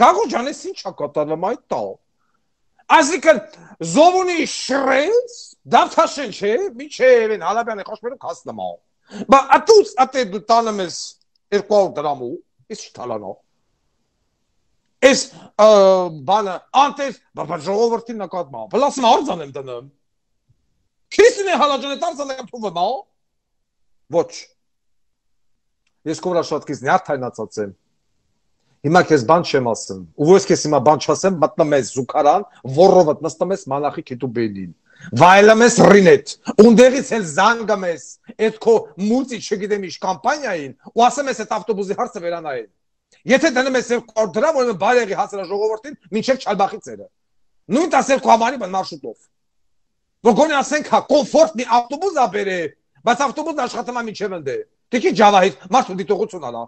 Գագոջյանը ինչ է կատարում այդ տալ։ Այսինքն Զովունի շրենց դավթաշեն չէ, միջև են Հալաբյանի խոշմերով կասնամա։ Բա ատուց ատե դու տանում ես 200 դրամու, ես չտալանա։ Ես բանը անտես, բա ժողովրդին նկատմամբ։ Բլասը արձան եմ դնում։ Քիսն է հալաջանը դարձան եմ թվում, հա։ Ոչ։ Ես կոմրա շատ քիզն հարտայնացած եմ։ Հիմա քեզ բան չեմ ասում։ Ու ոչ քեզ հիմա բան չասեմ, մտնում ես զուգարան, ոռովդ նստում ես մանախի քետուբելին։ Վայելում ես ռինետ, ունդերից էլ զանգում ես, այդ քո մուտի չգիտեմ ինչ կամպանիային, ու ասում ես այդ ավտոբուսի հարցը վերանային։ Եթե դնում ես 200 դրամ, ուրեմն բարեգի հասարաժողովրդին մինչև Չալբախի ծերը։ Նույն 12 համարի բան մարշրուտով։ Ոգոնի ասենք հա կոմֆորտ մի ավտոբուս ա բերե, բայց ավտոբուսն աշխատում է մինչև ընդ է։ Դե քիչ ջավահիտ, մարդու դիտողություն ալա։